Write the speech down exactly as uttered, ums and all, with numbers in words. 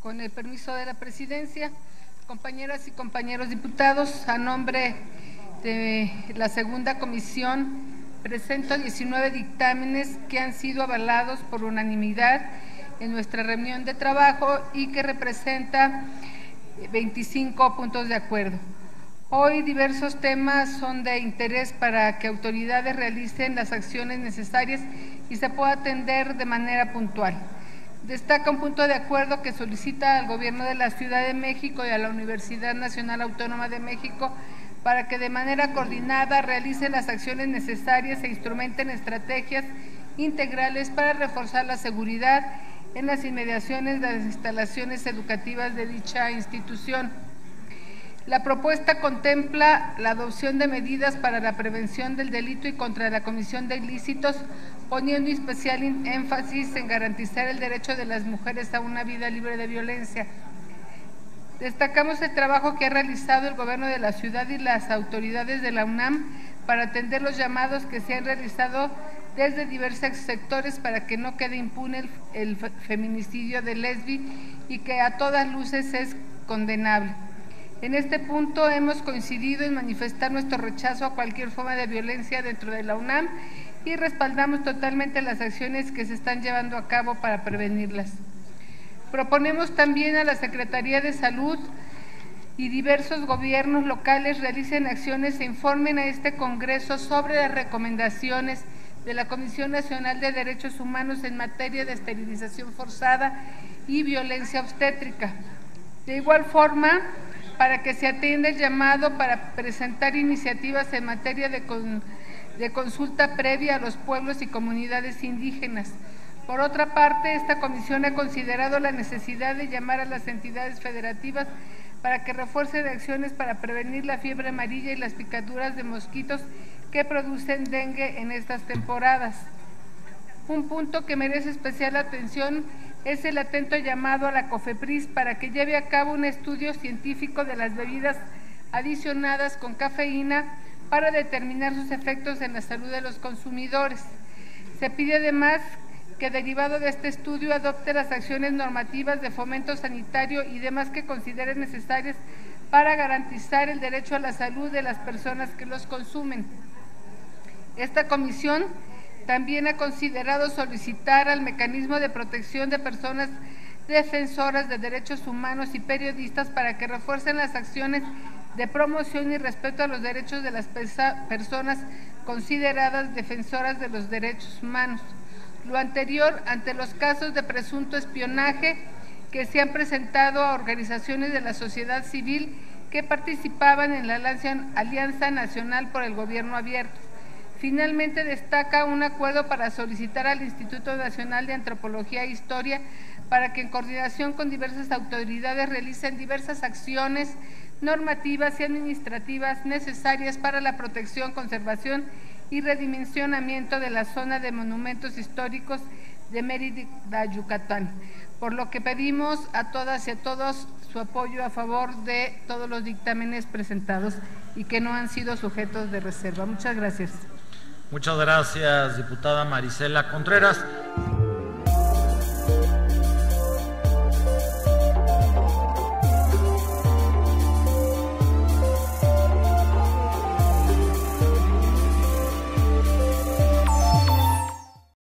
Con el permiso de la Presidencia, compañeras y compañeros diputados, a nombre de la Segunda Comisión presento diecinueve dictámenes que han sido avalados por unanimidad en nuestra reunión de trabajo y que representa veinticinco puntos de acuerdo. Hoy diversos temas son de interés para que autoridades realicen las acciones necesarias y se pueda atender de manera puntual. Destaca un punto de acuerdo que solicita al Gobierno de la Ciudad de México y a la Universidad Nacional Autónoma de México para que de manera coordinada realicen las acciones necesarias e instrumenten estrategias integrales para reforzar la seguridad en las inmediaciones de las instalaciones educativas de dicha institución. La propuesta contempla la adopción de medidas para la prevención del delito y contra la comisión de ilícitos, poniendo especial énfasis en garantizar el derecho de las mujeres a una vida libre de violencia. Destacamos el trabajo que ha realizado el Gobierno de la Ciudad y las autoridades de la UNAM para atender los llamados que se han realizado desde diversos sectores para que no quede impune el, el feminicidio de Lesbia y que a todas luces es condenable. En este punto hemos coincidido en manifestar nuestro rechazo a cualquier forma de violencia dentro de la UNAM y respaldamos totalmente las acciones que se están llevando a cabo para prevenirlas. Proponemos también a la Secretaría de Salud y diversos gobiernos locales realicen acciones e informen a este Congreso sobre las recomendaciones de la Comisión Nacional de Derechos Humanos en materia de esterilización forzada y violencia obstétrica. De igual forma, para que se atienda el llamado para presentar iniciativas en materia de, con, de consulta previa a los pueblos y comunidades indígenas. Por otra parte, esta comisión ha considerado la necesidad de llamar a las entidades federativas para que refuercen acciones para prevenir la fiebre amarilla y las picaduras de mosquitos que producen dengue en estas temporadas. Un punto que merece especial atención es el atento llamado a la COFEPRIS para que lleve a cabo un estudio científico de las bebidas adicionadas con cafeína para determinar sus efectos en la salud de los consumidores. Se pide además que derivado de este estudio adopte las acciones normativas de fomento sanitario y demás que consideren necesarias para garantizar el derecho a la salud de las personas que los consumen. Esta comisión también ha considerado solicitar al Mecanismo de Protección de Personas Defensoras de Derechos Humanos y Periodistas para que refuercen las acciones de promoción y respeto a los derechos de las personas consideradas defensoras de los derechos humanos. Lo anterior ante los casos de presunto espionaje que se han presentado a organizaciones de la sociedad civil que participaban en la Alianza Nacional por el Gobierno Abierto. Finalmente, destaca un acuerdo para solicitar al Instituto Nacional de Antropología e Historia para que en coordinación con diversas autoridades realicen diversas acciones normativas y administrativas necesarias para la protección, conservación y redimensionamiento de la zona de monumentos históricos de Mérida, Yucatán, por lo que pedimos a todas y a todos su apoyo a favor de todos los dictámenes presentados y que no han sido sujetos de reserva. Muchas gracias. Muchas gracias, diputada Maricela Contreras.